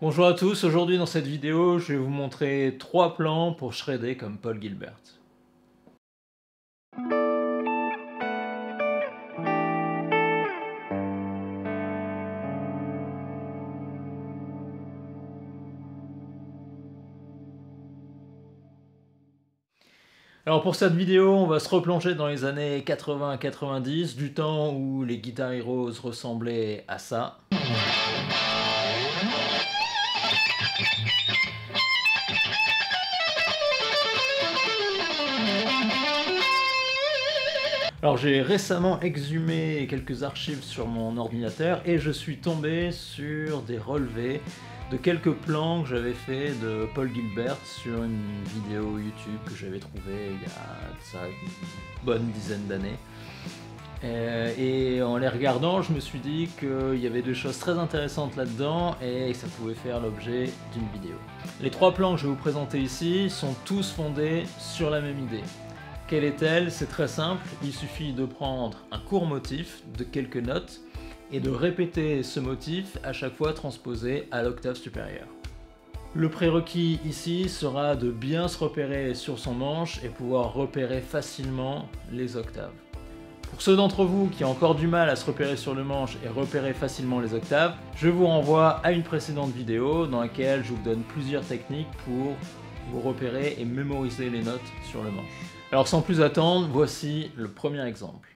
Bonjour à tous, aujourd'hui dans cette vidéo, je vais vous montrer 3 plans pour shredder comme Paul Gilbert. Alors pour cette vidéo, on va se replonger dans les années 80-90, du temps où les Guitar Heroes ressemblaient à ça. Alors j'ai récemment exhumé quelques archives sur mon ordinateur et je suis tombé sur des relevés de quelques plans que j'avais fait de Paul Gilbert sur une vidéo YouTube que j'avais trouvée il y a ça, une bonne dizaine d'années. Et en les regardant, je me suis dit qu'il y avait des choses très intéressantes là-dedans et que ça pouvait faire l'objet d'une vidéo. Les 3 plans que je vais vous présenter ici sont tous fondés sur la même idée. Quelle est-elle? C'est très simple, il suffit de prendre un court motif de quelques notes et de répéter ce motif à chaque fois transposé à l'octave supérieure. Le prérequis ici sera de bien se repérer sur son manche et pouvoir repérer facilement les octaves. Pour ceux d'entre vous qui ont encore du mal à se repérer sur le manche et repérer facilement les octaves, je vous renvoie à une précédente vidéo dans laquelle je vous donne plusieurs techniques pour vous repérer et mémoriser les notes sur le manche. Alors sans plus attendre, voici le premier exemple.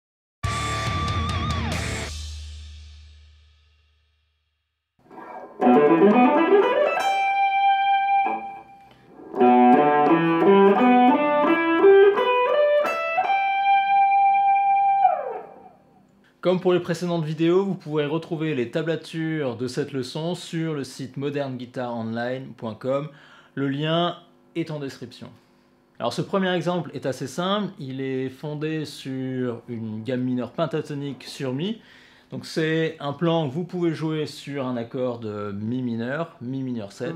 Comme pour les précédentes vidéos, vous pourrez retrouver les tablatures de cette leçon sur le site modernguitaronline.com. Le lien est en description. Alors ce premier exemple est assez simple, il est fondé sur une gamme mineure pentatonique sur Mi. Donc c'est un plan que vous pouvez jouer sur un accord de Mi mineur 7.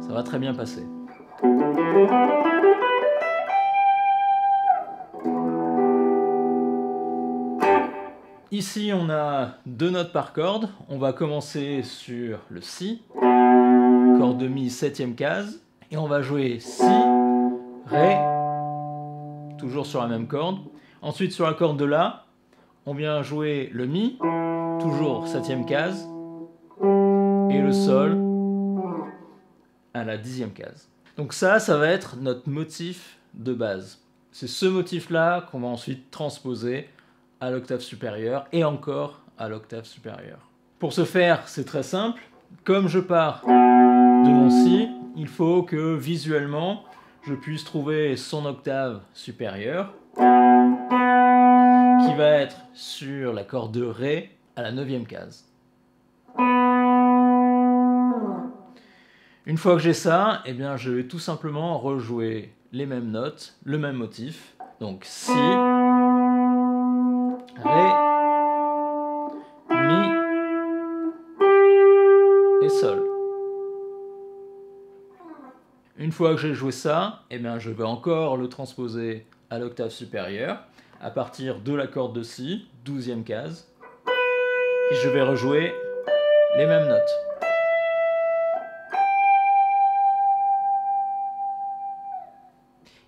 Ça va très bien passer. Ici, on a 2 notes par corde. On va commencer sur le Si, corde de Mi 7e case, et on va jouer Si, Ré, toujours sur la même corde. Ensuite, sur la corde de La, on vient jouer le Mi, toujours 7e case, et le Sol à la 10e case. Donc ça va être notre motif de base. C'est ce motif-là qu'on va ensuite transposer à l'octave supérieure et encore à l'octave supérieure. Pour ce faire, c'est très simple. Comme je pars de mon Si, il faut que visuellement je puisse trouver son octave supérieure qui va être sur la corde de Ré à la 9e case. Une fois que j'ai ça, eh bien, je vais tout simplement rejouer les mêmes notes, le même motif. Donc Si, Ré, Mi et Sol. Une fois que j'ai joué ça, eh bien je vais encore le transposer à l'octave supérieure à partir de la corde de Si, 12e case, et je vais rejouer les mêmes notes.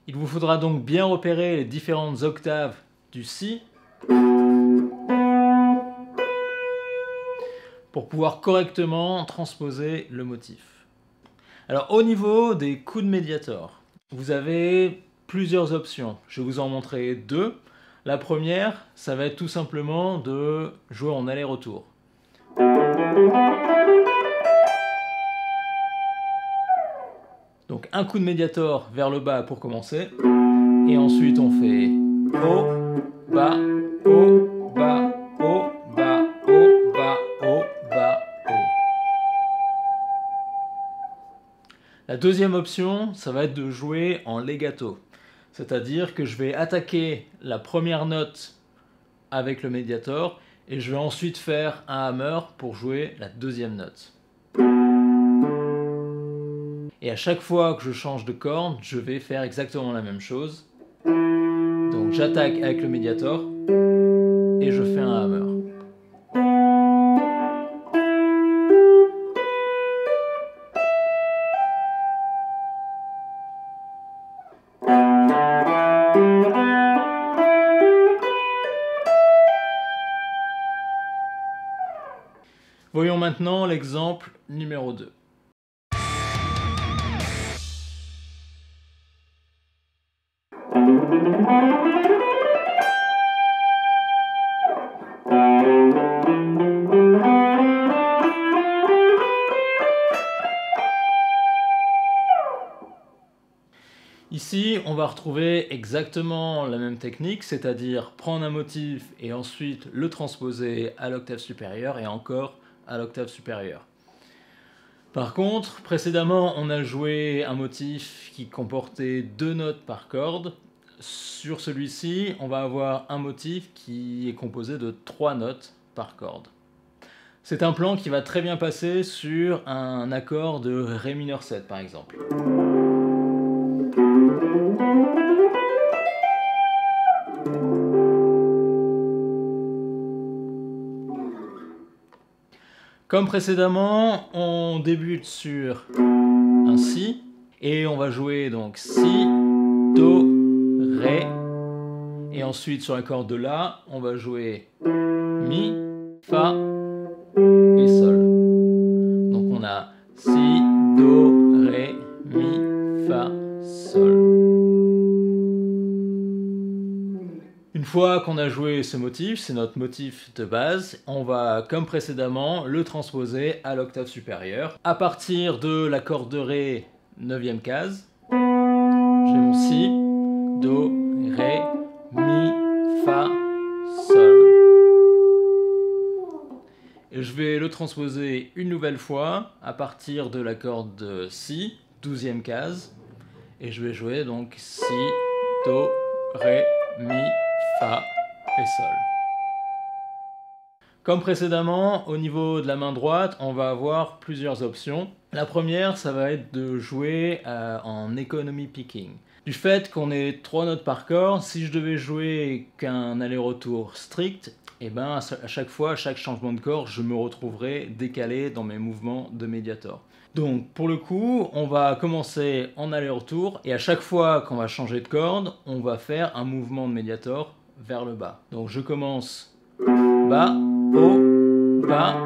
Il vous faudra donc bien repérer les différentes octaves du Si pour pouvoir correctement transposer le motif. Alors au niveau des coups de médiator, vous avez plusieurs options. Je vais vous en montrer 2. La première, ça va être tout simplement de jouer en aller-retour. Donc un coup de médiator vers le bas pour commencer. Et ensuite on fait haut, bas, haut, bas, haut, bas, haut, bas, haut, bas, haut. La deuxième option, ça va être de jouer en legato. C'est-à-dire que je vais attaquer la première note avec le médiator et je vais ensuite faire un hammer pour jouer la deuxième note. Et à chaque fois que je change de corde, je vais faire exactement la même chose. Donc j'attaque avec le médiator. et je fais un hammer. Voyons maintenant l'exemple numéro 2. Ici, on va retrouver exactement la même technique, c'est-à-dire prendre un motif et ensuite le transposer à l'octave supérieure et encore à l'octave supérieure. Par contre, précédemment, on a joué un motif qui comportait 2 notes par corde. Sur celui-ci, on va avoir un motif qui est composé de 3 notes par corde. C'est un plan qui va très bien passer sur un accord de Ré mineur 7 par exemple. Comme précédemment, on débute sur un Si, et on va jouer donc Si, Do, Ré, et ensuite sur la corde de La, on va jouer Mi, Fa et Sol. Donc on a Si, Do, Ré, Mi, Fa, Sol. Une fois qu'on a joué ce motif, c'est notre motif de base, on va, comme précédemment, le transposer à l'octave supérieure. À partir de la corde de Ré, 9e case, j'ai mon Si, Do, Ré, Mi, Fa, Sol. Et je vais le transposer une nouvelle fois à partir de la corde de Si, 12e case, et je vais jouer donc Si, Do, Ré, Mi, Fa et Sol. Comme précédemment, au niveau de la main droite, on va avoir plusieurs options. La première, ça va être de jouer en economy picking. Du fait qu'on ait 3 notes par corde, si je devais jouer qu'un aller-retour strict, et ben à chaque fois, à chaque changement de corde, je me retrouverai décalé dans mes mouvements de médiator. Donc pour le coup, on va commencer en aller-retour, et à chaque fois qu'on va changer de corde, on va faire un mouvement de médiator vers le bas. Donc je commence bas, haut, bas,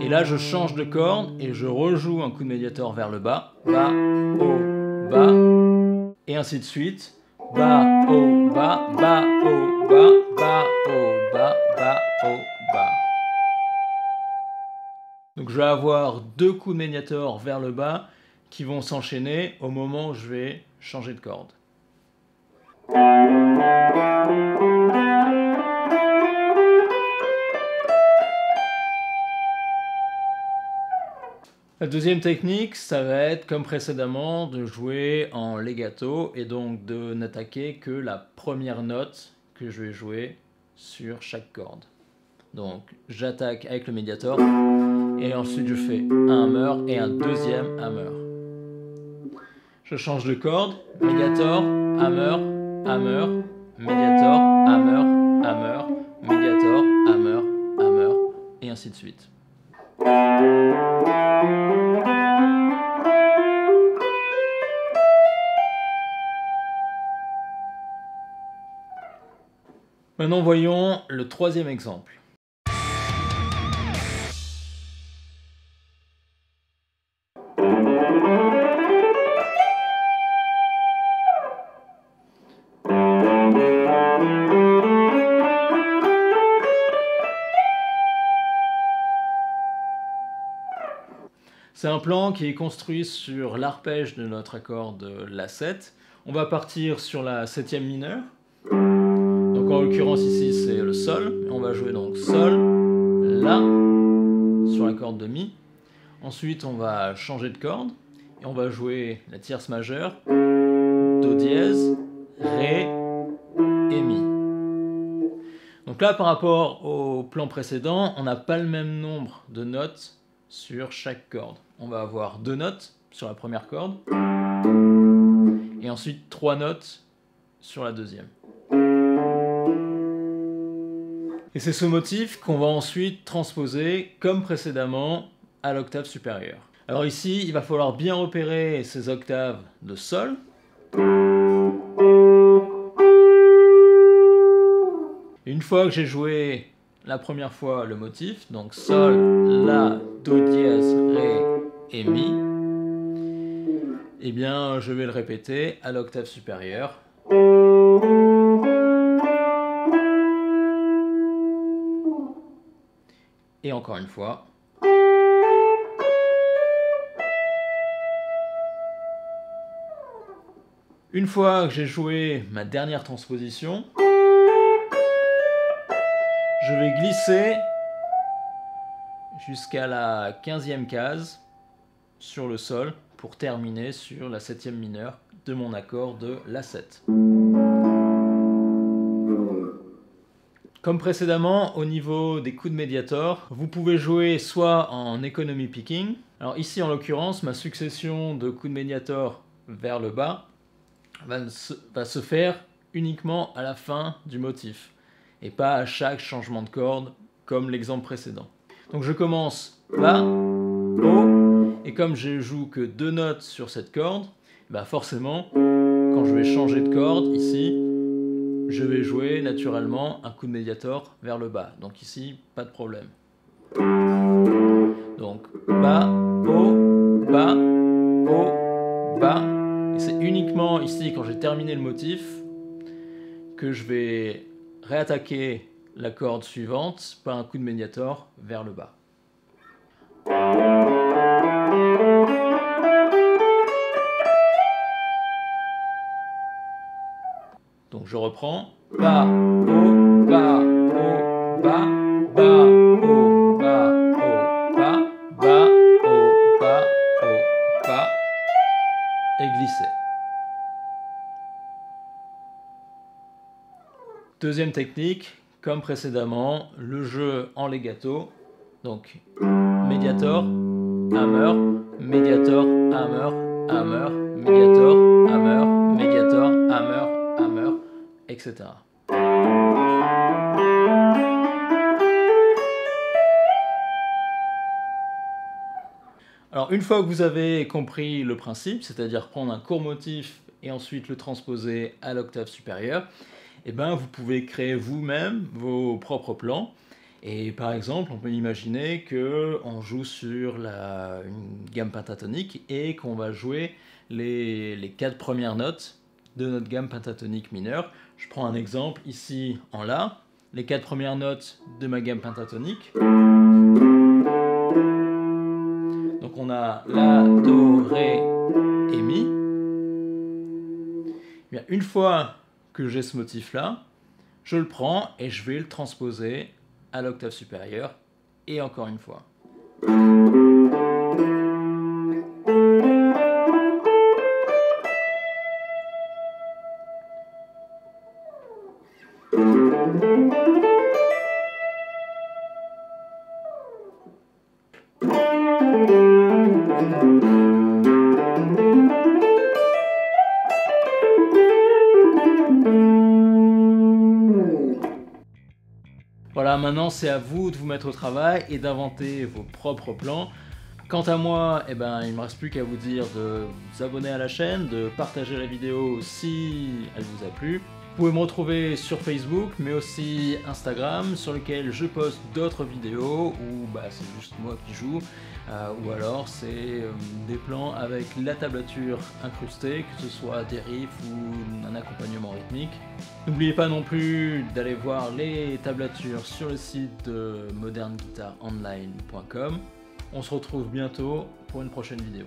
et là je change de corde et je rejoue un coup de médiator vers le bas, bas, haut, bas, et ainsi de suite, bas, haut, bas, bas, haut, bas, bas, haut, bas, bas, haut, bas. Donc je vais avoir 2 coups de médiator vers le bas qui vont s'enchaîner au moment où je vais changer de corde. La deuxième technique, ça va être comme précédemment de jouer en legato et donc de n'attaquer que la première note que je vais jouer sur chaque corde. Donc j'attaque avec le médiator et ensuite je fais un hammer et un deuxième hammer. Je change de corde, médiator, hammer, hammer, médiator, hammer, hammer, médiator, hammer, hammer, et ainsi de suite. Maintenant voyons le 3e exemple. C'est un plan qui est construit sur l'arpège de notre accord de La 7. On va partir sur la 7e mineure. Donc en l'occurrence ici c'est le Sol. On va jouer donc Sol, La, sur la corde de Mi. Ensuite on va changer de corde et on va jouer la tierce majeure, Do dièse, Ré et Mi. Donc là par rapport au plan précédent, on n'a pas le même nombre de notes sur chaque corde. On va avoir 2 notes sur la première corde et ensuite 3 notes sur la deuxième. Et c'est ce motif qu'on va ensuite transposer, comme précédemment, à l'octave supérieure. Alors ici, il va falloir bien repérer ces octaves de sol. Une fois que j'ai joué la première fois le motif, donc sol, la, do dièse, ré et mi, eh bien je vais le répéter à l'octave supérieure. Et encore une fois. Une fois que j'ai joué ma dernière transposition, je vais glisser jusqu'à la 15e case sur le sol pour terminer sur la 7e mineure de mon accord de La 7. Comme précédemment, au niveau des coups de médiator, vous pouvez jouer soit en economy picking. Alors ici, en l'occurrence, ma succession de coups de médiator vers le bas va se faire uniquement à la fin du motif et pas à chaque changement de corde comme l'exemple précédent. Donc je commence bas, haut, et comme je joue que deux notes sur cette corde, bah forcément, quand je vais changer de corde, ici, je vais jouer naturellement un coup de médiator vers le bas. Donc ici, pas de problème. Donc bas, haut, bas, haut, bas. Et c'est uniquement ici, quand j'ai terminé le motif, que je vais réattaquer la corde suivante par un coup de médiator vers le bas. Donc je reprends. Bas, haut, bas, haut, bas, bas, haut, bas, haut, bas, bas, haut, bas, haut, bas, et glisser. Deuxième technique, comme précédemment, le jeu en legato. Donc, médiator, hammer, médiator, hammer, hammer, médiator, hammer, médiator, hammer, hammer, etc. Alors, une fois que vous avez compris le principe, c'est-à-dire prendre un court motif et ensuite le transposer à l'octave supérieure, eh ben, vous pouvez créer vous-même vos propres plans. Et par exemple, on peut imaginer qu'on joue sur une gamme pentatonique et qu'on va jouer les quatre premières notes de notre gamme pentatonique mineure. Je prends un exemple ici en La, les quatre premières notes de ma gamme pentatonique. Donc on a La, Do, Ré et Mi. Eh bien, une fois que j'ai ce motif là, je le prends et je vais le transposer à l'octave supérieure, et encore une fois. Voilà, maintenant c'est à vous de vous mettre au travail et d'inventer vos propres plans. Quant à moi, eh ben, il ne me reste plus qu'à vous dire de vous abonner à la chaîne, de partager la vidéo si elle vous a plu. Vous pouvez me retrouver sur Facebook, mais aussi Instagram, sur lequel je poste d'autres vidéos où c'est juste moi qui joue, ou alors c'est des plans avec la tablature incrustée, que ce soit des riffs ou un accompagnement rythmique. N'oubliez pas non plus d'aller voir les tablatures sur le site de modernguitaronline.com. On se retrouve bientôt pour une prochaine vidéo.